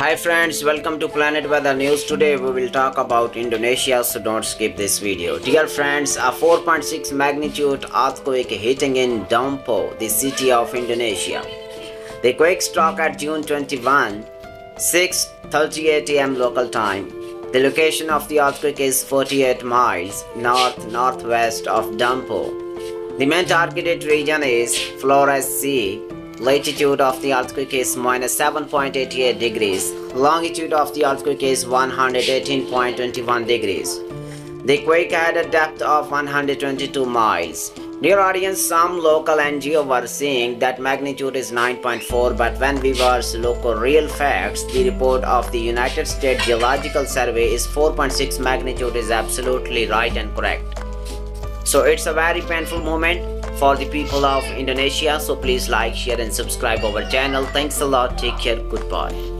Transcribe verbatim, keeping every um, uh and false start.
Hi friends, welcome to Planet Weather News. Today we will talk about Indonesia, so don't skip this video. Dear friends, a four point six magnitude earthquake hitting in Dampo, the city of Indonesia. The quake struck at June twenty-first, six thirty-eight a m local time. The location of the earthquake is forty-eight miles north-northwest of Dampo. The main targeted region is Flores Sea. Latitude of the earthquake is minus seven point eight eight degrees. Longitude of the earthquake is one hundred eighteen point two one degrees. The quake had a depth of one hundred twenty-two miles. Dear audience, some local N G O were saying that magnitude is nine point four, but when we were look at real facts, the report of the United States Geological Survey is four point six magnitude is absolutely right and correct. So it's a very painful moment for the people of Indonesia. So please like, share and subscribe our channel. Thanks a lot. Take care. Goodbye.